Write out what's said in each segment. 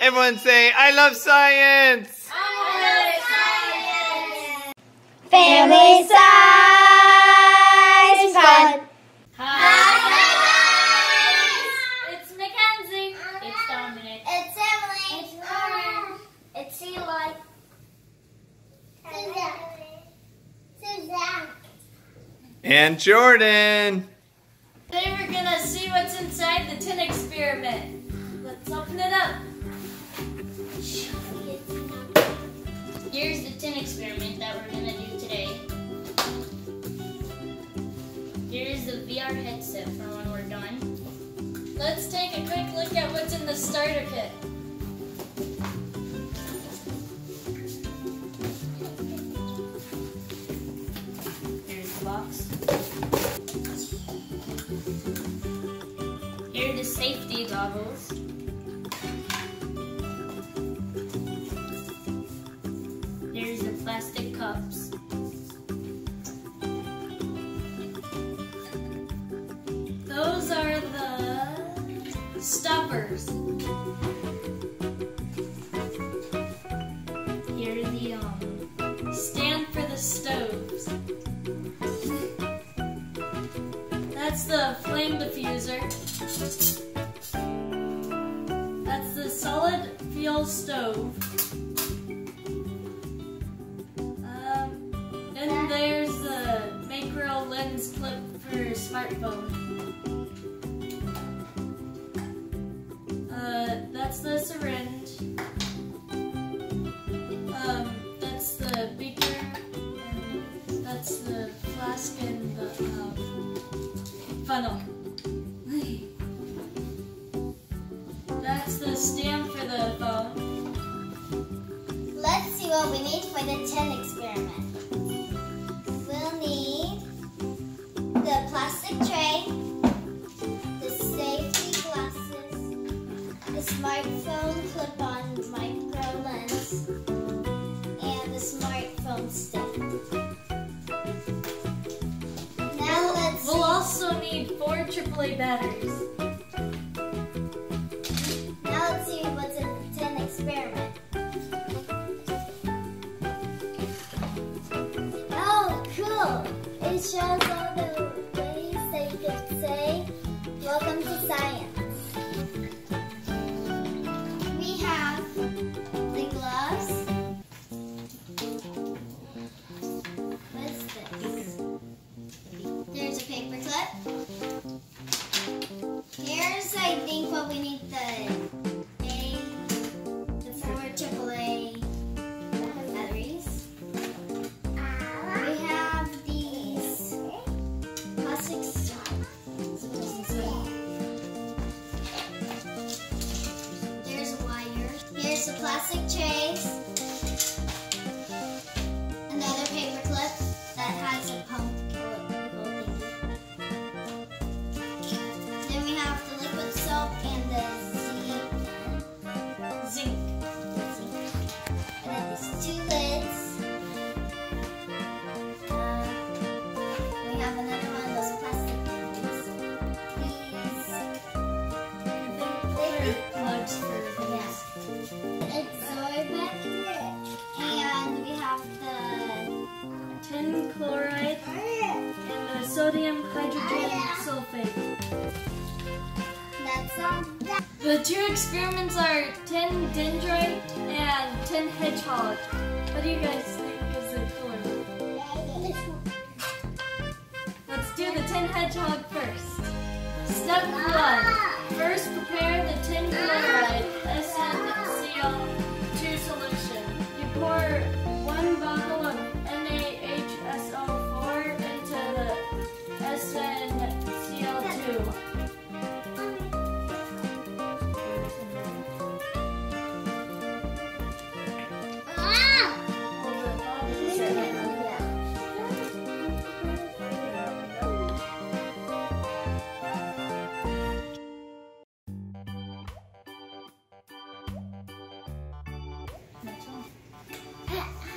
Everyone say, I love science! I love science! Family Science Fun! Hi guys! It's Mackenzie. It's Dominic. It's Emily. It's Lauren. It's Eli. Suzanne. And Jordan. Today we're gonna see what's inside the tin experiment. Let's open it up. Here's the tin experiment that we're going to do today. Here's the VR headset for when we're done. Let's take a quick look at what's in the starter kit. Here's the box. Here are the safety goggles. Plastic cups. Those are the stoppers. Here are the stand for the stoves. That's the flame diffuser. That's the solid fuel stove. There's the macro lens clip for your smartphone. That's the syringe. That's the beaker. And that's the flask and the funnel. That's the stand for the phone. Let's see what we need for the tin experiment. Plastic tray, the safety glasses, the smartphone clip-on micro lens, and the smartphone stand. Now let's... We'll also need 4 AAA batteries. Now let's see what's in the tin experiment. Oh, cool! It shows all the... Welcome to science. We have the gloves. What's this? There's a paper clip. Here's, I think, what we need, the 4 AAA batteries. We have these plastic. The plastic trays, another paper clip that has a pump holding it. Then we have the liquid soap and the zinc. And then these 2 lids. We have another one of those plastic things. These liquid plugs for the mask. And we have the tin chloride and the sodium hydrogen sulfate. That's all. The 2 experiments are tin dendrite and tin hedgehog. What do you guys think is the cooler? Let's do the tin hedgehog first. Step 1. First prepare the tin chloride tin-salt solution. You pour 1 bottle of NaHSO4 into the SnCl2.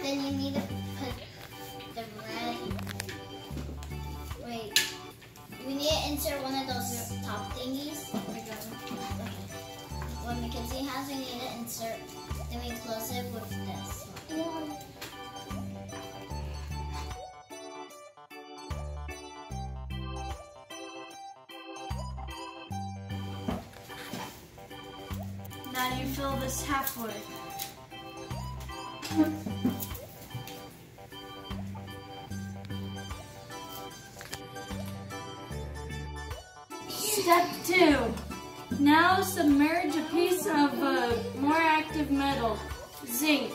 Then you need to put the red. Wait. We need to insert one of those top thingies. Let me Mackenzie has, we need to insert the explosive with this. Yeah. Now you fill this halfway. Step 2. Now submerge a piece of more active metal, zinc,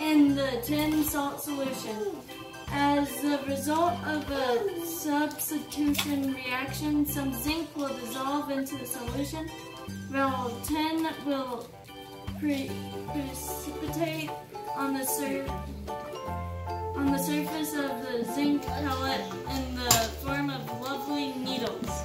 in the tin-salt solution. As a result of a substitution reaction, some zinc will dissolve into the solution, while tin will precipitate on the surface of the zinc pellet in the form of lovely needles.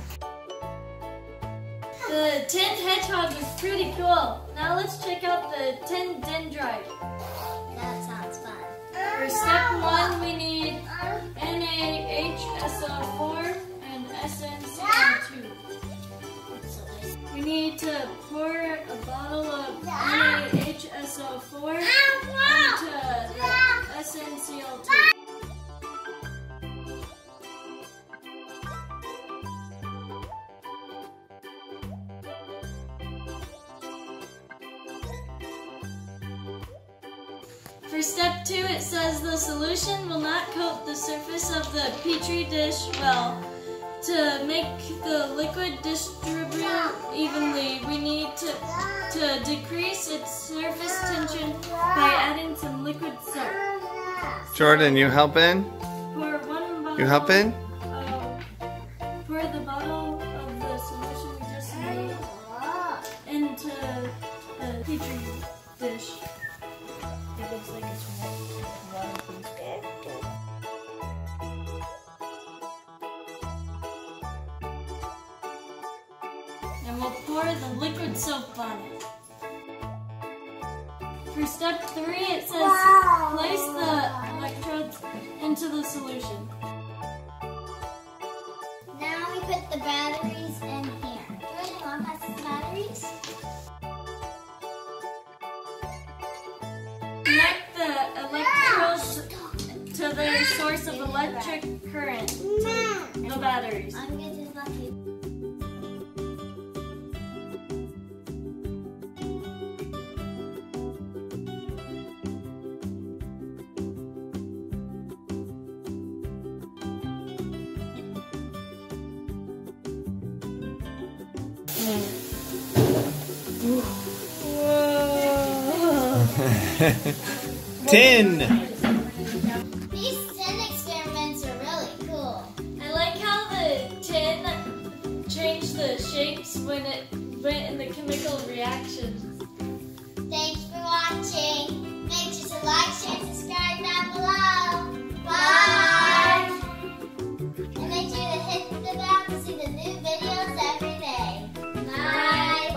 The tin hedgehog is pretty cool. Now let's check out the tin dendrite. That sounds fun. For step 1, we need NaHSO4 and SnCl2. We need to pour a bottle of NaHSO4 into SnCl2. For step 2, it says the solution will not coat the surface of the petri dish well. To make the liquid distribute evenly, we need to decrease its surface tension by adding some liquid soap. Jordan, you helping? Pour one bottle. You helping? Pour the bottle of the solution we just made into the petri dish. It looks like it's warm. And we'll pour the liquid soap on it. For step 3, it says place the electrodes into the solution. Now we put the batteries in here. Jordan, you want to pass the batteries? Connect the electrodes to their source of electric current, to the batteries. I'm going to just lock it. Tin! These tin experiments are really cool. I like how the tin changed the shapes when it went in the chemical reactions.